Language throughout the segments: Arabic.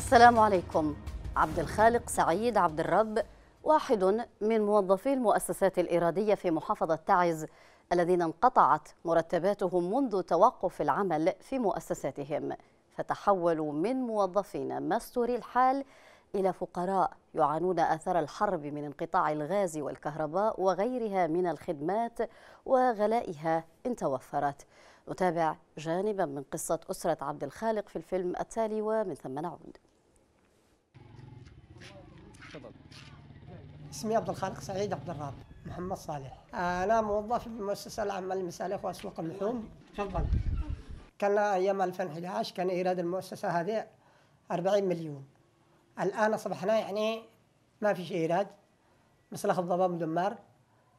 السلام عليكم. عبد الخالق سعيد عبد الرب واحد من موظفي المؤسسات الإرادية في محافظة تعز الذين انقطعت مرتباتهم منذ توقف العمل في مؤسساتهم، فتحولوا من موظفين مستوري الحال إلى فقراء يعانون آثار الحرب من انقطاع الغاز والكهرباء وغيرها من الخدمات وغلائها إن توفرت. نتابع جانبا من قصة أسرة عبد الخالق في الفيلم التالي ومن ثم نعود. اسمي عبد الخالق سعيد عبد الرب محمد صالح، أنا موظف في المؤسسة العامة للمسالخ وأسواق اللحوم. تفضل. كان أيام 2011 كان إيراد المؤسسة هذه 40 مليون، الآن أصبحنا يعني ما فيش إيراد، مسلخ الضباب مدمر،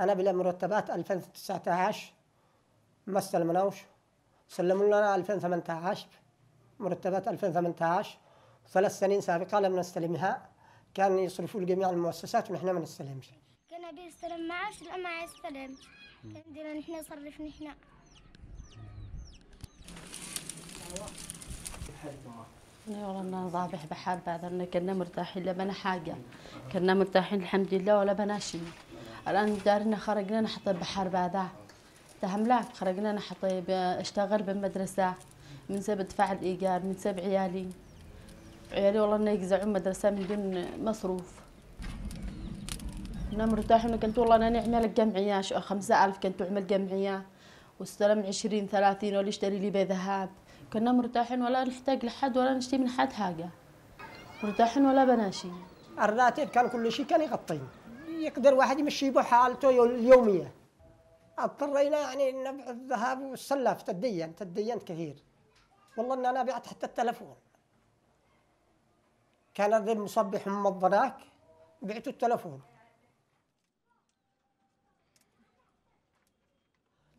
أنا بلا مرتبات 2019 ما استلمناوش، سلموا لنا 2018 مرتبات 2018 3 سنين سابقة لم نستلمها، كان يصرفوا لجميع المؤسسات ونحن ما نستلمش. كان أبي يستلم معاش لا ما يستلمش، كان ديما نحن نصرف نحن. أنا والله أنا ضابح بحب هذا، كنا مرتاحين لا بنا حاجة، كنا مرتاحين الحمد لله ولا بنا شيء. الآن دارنا خرجنا نحط بحرب هذا، تهملاك خرجنا نحط اشتغل بالمدرسة، من سبب دفع الإيجار، من سبب عيالي. عيالي والله إنه يجزعون مدرسة من دون مصروف. أنا مرتاحين كنت والله أنا نعمل جمعية 5000 كنت أعمل جمعية واستلم 20 30 ولا اشتري لي بي ذهب. كنا مرتاحين ولا نحتاج لحد ولا نشتي من حد حاجة، مرتاحين ولا بناشي. الراتب كان كل شيء كان يغطي، يقدر واحد يمشي بحالته اليومية. اضطرينا يعني نبيع الذهب والسلف، تدينت كثير والله، إن أنا بعت حتى التلفون، كان الذي مصبح منظناك بعته التلفون.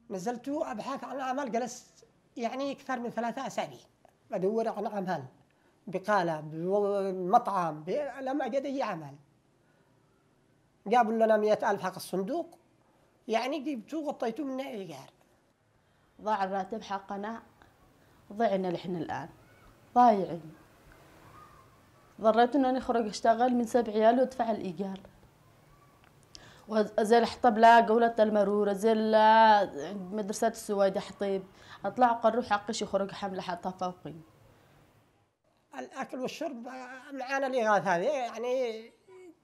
نزلت أبحث عن عمل، جلست يعني أكثر من 3 أسابيع أدور على عمل، بقالة بمطعم لم أجد أي عمل. جابوا لنا 100,000 حق الصندوق، يعني جبتوه غطيته من إيجار. ضاع الراتب حقنا، ضعنا نحن الآن ضايعين، ضريت إنه نخرج أشتغل من 7 عيال وأدفع الإيجار، وزي الحطب لا قولة المرورة زي مدرسة السويدة حطيب، أطلع قرر حقي يخرج حملة حطها فوقي. الأكل والشرب معانا الإغاث هذه يعني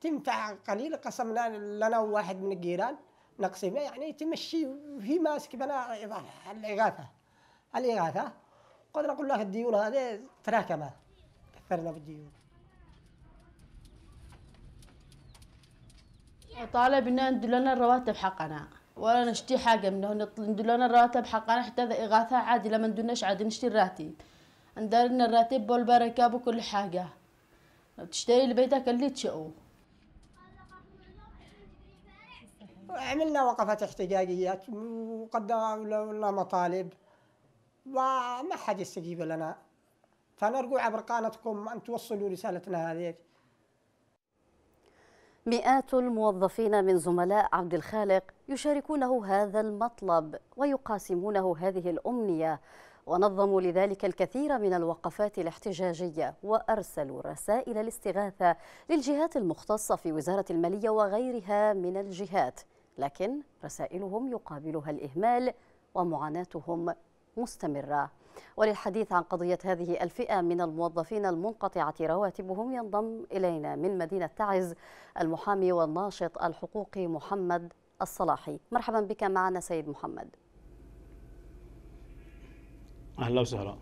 تمتع قليل، قسمنا لنا واحد من الجيران نقسمها يعني تمشي وهي ماسك بنا الإغاثة. قد نقول لك الديون هذه تراكمت، كثرنا بالديون. طالب إنه ندلنا الرواتب حقنا ولا نشتي حاجة منه، ندلنا الراتب حقنا حتى إذا إغاثة عادي لما ندوناش عادي نشتي الراتب، ندارنا الراتب والبركة وكل حاجة، تشتري لبيتك اللي تشئوه. عملنا وقفات احتجاجيات وقدمنا لنا مطالب وما حد يستجيب لنا، فنرجو عبر قناتكم أن توصلوا رسالتنا هذه. مئات الموظفين من زملاء عبد الخالق يشاركونه هذا المطلب ويقاسمونه هذه الأمنية، ونظموا لذلك الكثير من الوقفات الاحتجاجية، وأرسلوا رسائل الاستغاثة للجهات المختصة في وزارة المالية وغيرها من الجهات، لكن رسائلهم يقابلها الإهمال ومعاناتهم مستمرة. وللحديث عن قضية هذه الفئة من الموظفين المنقطعة رواتبهم ينضم إلينا من مدينة تعز المحامي والناشط الحقوقي محمد الصلاحي. مرحبا بك معنا سيد محمد. أهلا وسهلا.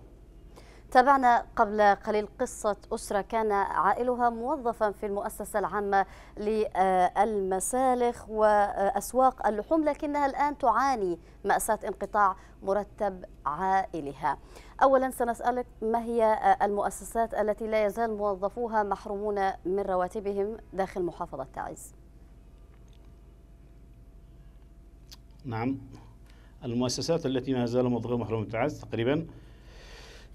تابعنا قبل قليل قصة أسرة كان عائلها موظفا في المؤسسة العامة للمسالخ وأسواق اللحوم، لكنها الآن تعاني مأساة انقطاع مرتب عائلها. أولا سنسألك ما هي المؤسسات التي لا يزال موظفوها محرومون من رواتبهم داخل محافظة تعز؟ نعم، المؤسسات التي لا يزال موظفوها محرومون من تعز تقريبا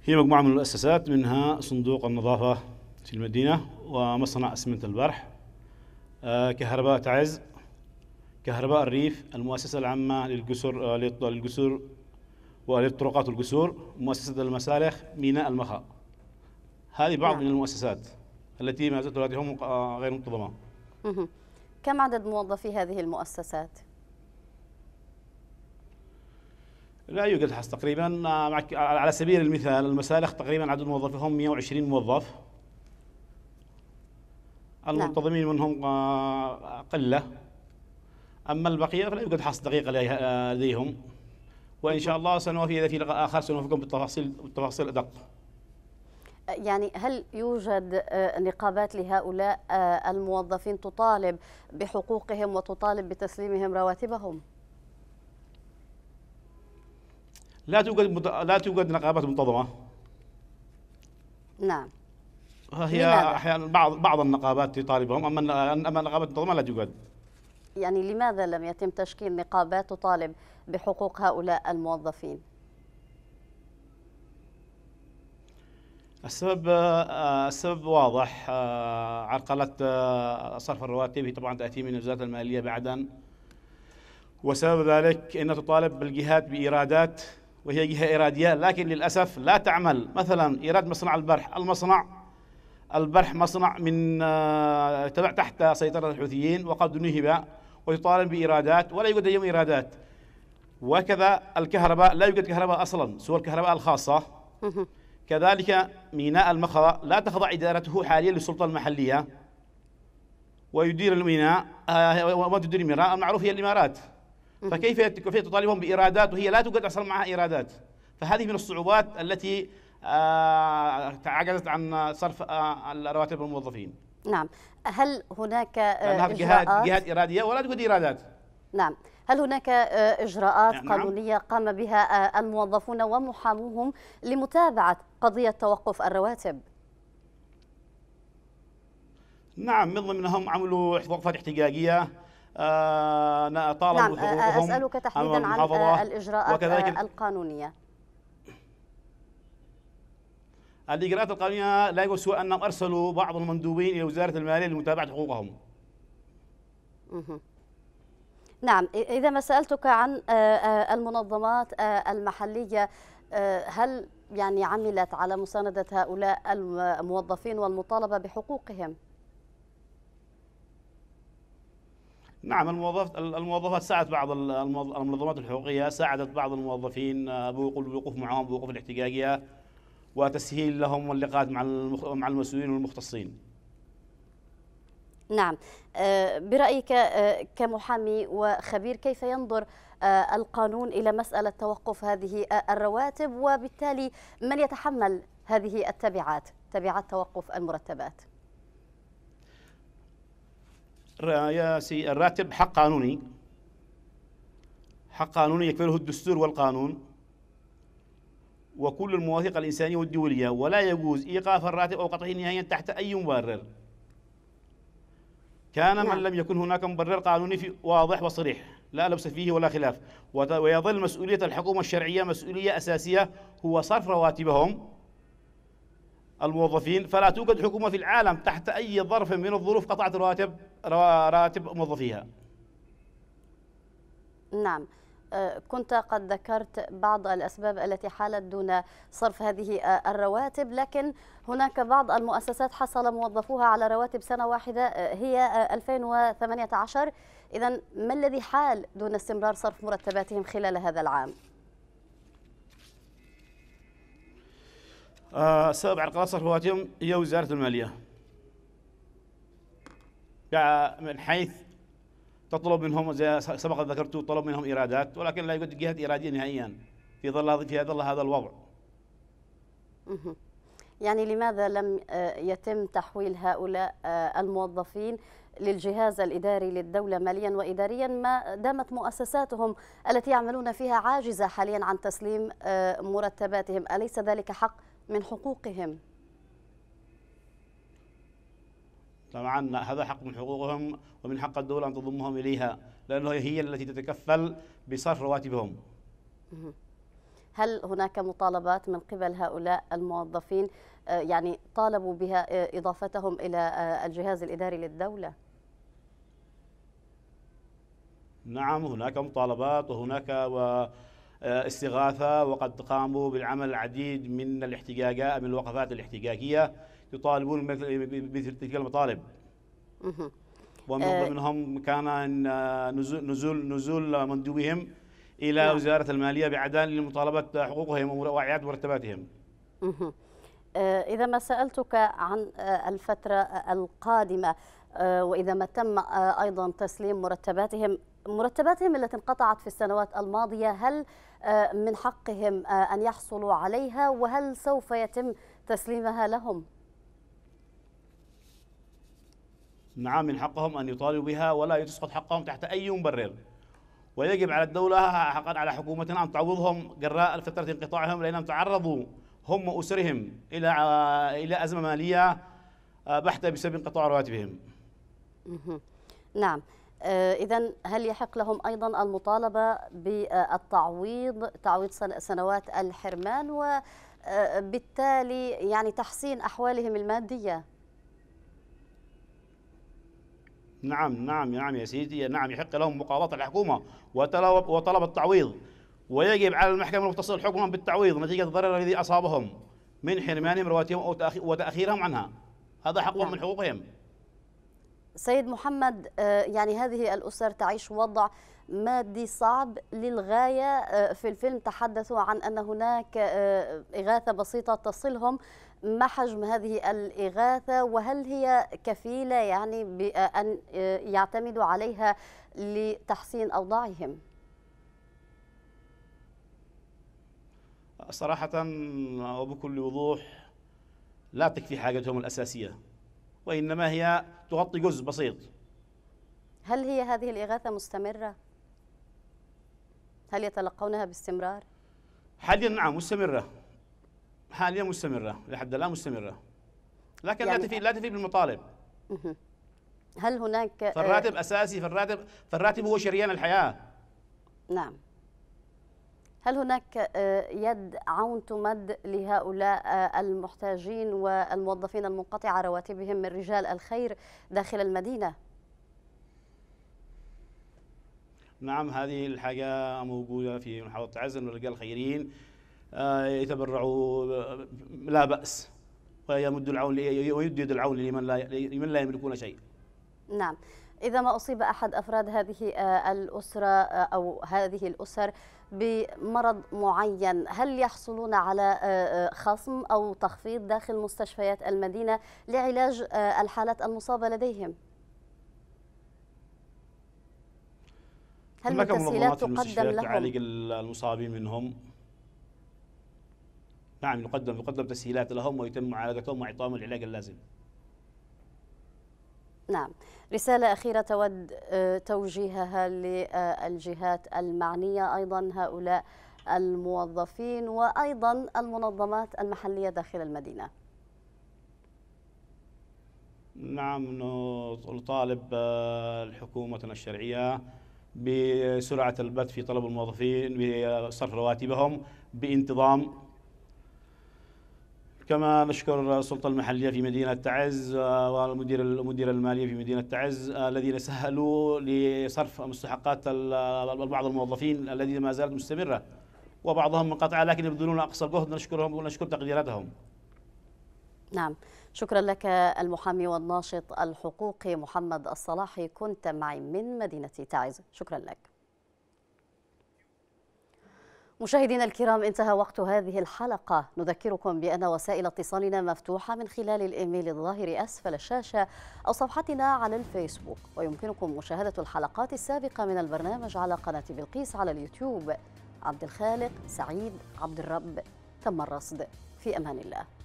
هي مجموعة من المؤسسات، منها صندوق النظافة في المدينة ومصنع اسمنت البرح، كهرباء تعز، كهرباء الريف، المؤسسة العامة للجسور وللطرقات والجسور، مؤسسة المسالخ ميناء المخا. هذه بعض من المؤسسات التي ما زلت هم غير منتظمة. كم عدد موظفي هذه المؤسسات؟ لا يوجد حصر تقريبا. على سبيل المثال المسالخ تقريبا عدد موظفيهم 120 موظف، المنتظمين منهم قلة، أما البقية فلا يوجد حصر دقيق لديهم، وإن شاء الله سنوفي إذا في لقاء آخر سنوفيكم بالتفاصيل أدق. يعني هل يوجد نقابات لهؤلاء الموظفين تطالب بحقوقهم وتطالب بتسليمهم رواتبهم؟ لا توجد نقابات منتظمة. نعم. هي أحيانا بعض النقابات تطالبهم، أما النقابات المنتظمة لا توجد. يعني لماذا لم يتم تشكيل نقابات تطالب بحقوق هؤلاء الموظفين؟ السبب واضح، عرقلة صرف الرواتب هي طبعا تأتي من وزارة المالية بعدا، وسبب ذلك أن تطالب بالجهات بإيرادات وهي جهة إيرادية لكن للأسف لا تعمل. مثلا إيراد مصنع البرح، مصنع من تبع تحت سيطرة الحوثيين وقد نهب ويطالب بإيرادات ولا يوجد أي إيرادات. وكذا الكهرباء لا يوجد كهرباء أصلا سوى الكهرباء الخاصة. كذلك ميناء المخا لا تخضع إدارته حاليا للسلطة المحلية، ويدير الميناء وما تدير الميناء المعروف هي الإمارات، فكيف تطالبهم بإيرادات وهي لا توجد أصلا معها إيرادات؟ فهذه من الصعوبات التي عجزت عن صرف الرواتب الموظفين. نعم. هل هناك جهات إرادية ولا توجد إيرادات؟ نعم. هل هناك إجراءات قانونية قام بها الموظفون ومحاموهم لمتابعة قضية توقف الرواتب؟ نعم، من ضمنهم عملوا وقفات احتجاجية طالبوا حقوقهم. أسألك تحديدا عن الإجراءات القانونية. الإجراءات القانونية لا يجوز سوى أنهم أرسلوا بعض المندوبين إلى وزارة المالية لمتابعة حقوقهم. نعم. إذا ما سألتك عن المنظمات المحلية، هل يعني عملت على مساندة هؤلاء الموظفين والمطالبة بحقوقهم؟ نعم، الموظفات ساعدت بعض المنظمات الحقوقية، ساعدت بعض الموظفين بالوقوف معهم بالوقوف الاحتجاجية وتسهيل لهم اللقاءات مع المسؤولين والمختصين. نعم. برأيك كمحامي وخبير كيف ينظر القانون إلى مسألة توقف هذه الرواتب، وبالتالي من يتحمل هذه التبعات، تبعات توقف المرتبات؟ الراتب حق قانوني، حق قانوني يكفله الدستور والقانون وكل المواثيق الإنسانية والدولية، ولا يجوز إيقاف الراتب أو قطعه نهائيا تحت أي مبرر كان. من لم يكن هناك مبرر قانوني واضح وصريح لا لبس فيه ولا خلاف، ويظل مسؤولية الحكومة الشرعية مسؤولية أساسية هو صرف رواتبهم الموظفين، فلا توجد حكومة في العالم تحت أي ظرف من الظروف قطعت رواتب موظفيها. نعم. كنت قد ذكرت بعض الأسباب التي حالت دون صرف هذه الرواتب، لكن هناك بعض المؤسسات حصل موظفوها على رواتب سنة واحدة هي 2018، إذن ما الذي حال دون استمرار صرف مرتباتهم خلال هذا العام؟ سبب عرقلات صرف رواتبهم هي وزارة المالية، من حيث تطلب منهم زي سبق ذكرت طلب منهم إيرادات ولكن لا يوجد جهة إيرادية نهائيا في ظل هذا الوضع. يعني لماذا لم يتم تحويل هؤلاء الموظفين للجهاز الإداري للدولة ماليا وإداريا ما دامت مؤسساتهم التي يعملون فيها عاجزة حاليا عن تسليم مرتباتهم؟ أليس ذلك حق من حقوقهم؟ طبعا هذا حق من حقوقهم ومن حق الدولة أن تضمهم إليها، لأنها هي التي تتكفل بصرف رواتبهم. هل هناك مطالبات من قبل هؤلاء الموظفين يعني طالبوا بها إضافتهم إلى الجهاز الإداري للدولة؟ نعم، هناك مطالبات وهناك استغاثة، وقد قاموا بالعمل العديد من الاحتجاجات، من الوقفات الاحتجاجية يطالبون مثل تلك المطالب. ومن منهم كان نزول مندوبهم إلى وزارة المالية بعدان لمطالبة حقوقهم وإعادة مرتباتهم. إذا ما سألتك عن الفترة القادمة وإذا ما تم أيضا تسليم مرتباتهم التي انقطعت في السنوات الماضية، هل من حقهم أن يحصلوا عليها وهل سوف يتم تسليمها لهم؟ نعم، من حقهم أن يطالبوا بها ولا تسقط حقهم تحت أي مبرر، ويجب على الدولة حقا على حكومتنا أن تعوضهم جراء فترة انقطاعهم، لأنهم تعرضوا هم وأسرهم إلى أزمة مالية بحتة بسبب انقطاع رواتبهم. نعم، إذن هل يحق لهم أيضا المطالبة بالتعويض، تعويض سنوات الحرمان، وبالتالي يعني تحسين أحوالهم المادية؟ نعم يا سيدي، نعم يحق لهم مقاضاة الحكومة وطلب التعويض، ويجب على المحكمة المختصة حكما بالتعويض نتيجة الضرر الذي أصابهم من حرمانهم رواتبهم أو وتأخيرهم عنها. هذا حق من حقوقهم. سيد محمد، يعني هذه الأسر تعيش وضع مادي صعب للغاية. في الفيلم تحدثوا عن أن هناك إغاثة بسيطة تصلهم، ما حجم هذه الإغاثة وهل هي كفيلة يعني بأن يعتمدوا عليها لتحسين أوضاعهم؟ صراحة وبكل وضوح لا تكفي حاجتهم الأساسية، وإنما هي تغطي جزء بسيط. هل هي هذه الإغاثة مستمرة؟ هل يتلقونها باستمرار؟ حاليا نعم مستمرة، حاليا مستمرة لحد الآن مستمرة، لكن يعني لا تفي بالمطالب. هل هناك فالراتب أساسي، فالراتب هو شريان الحياة. نعم، هل هناك يد عون تمد لهؤلاء المحتاجين والموظفين المنقطعة رواتبهم من رجال الخير داخل المدينة؟ نعم، هذه الحاجة موجودة في محافظة تعز، أن الرجال الخيريين يتبرعوا لا بأس، ويمد العون ويد العون لمن لا يملكون شيء. نعم، إذا ما أصيب أحد أفراد هذه الأسرة أو هذه الأسر بمرض معين، هل يحصلون على خصم أو تخفيض داخل مستشفيات المدينة لعلاج الحالات المصابة لديهم؟ هل هناك منظمات في المستشفيات تعالج المصابين منهم؟ نعم، يقدم تسهيلات لهم ويتم معالجتهم وإعطائهم العلاج اللازم. نعم، رسالة أخيرة تود توجيهها للجهات المعنية، أيضا هؤلاء الموظفين وأيضا المنظمات المحلية داخل المدينة. نعم، نطالب حكومتنا الشرعية بسرعة البت في طلب الموظفين بصرف رواتبهم بانتظام، كما نشكر السلطة المحلية في مدينة تعز والمدير المالية في مدينة تعز الذين سهلوا لصرف مستحقات بعض الموظفين الذين ما زالت مستمرة، وبعضهم منقطعة لكن يبذلون أقصى الجهد. نشكرهم ونشكر تقديراتهم. نعم، شكرا لك المحامي والناشط الحقوقي محمد الصلاحي، كنت معي من مدينة تعز، شكرا لك. مشاهدينا الكرام، انتهى وقت هذه الحلقة. نذكركم بأن وسائل اتصالنا مفتوحة من خلال الإيميل الظاهر أسفل الشاشة أو صفحتنا على الفيسبوك، ويمكنكم مشاهدة الحلقات السابقة من البرنامج على قناة بلقيس على اليوتيوب. عبد الخالق سعيد عبد الرب، تم الرصد. في أمان الله.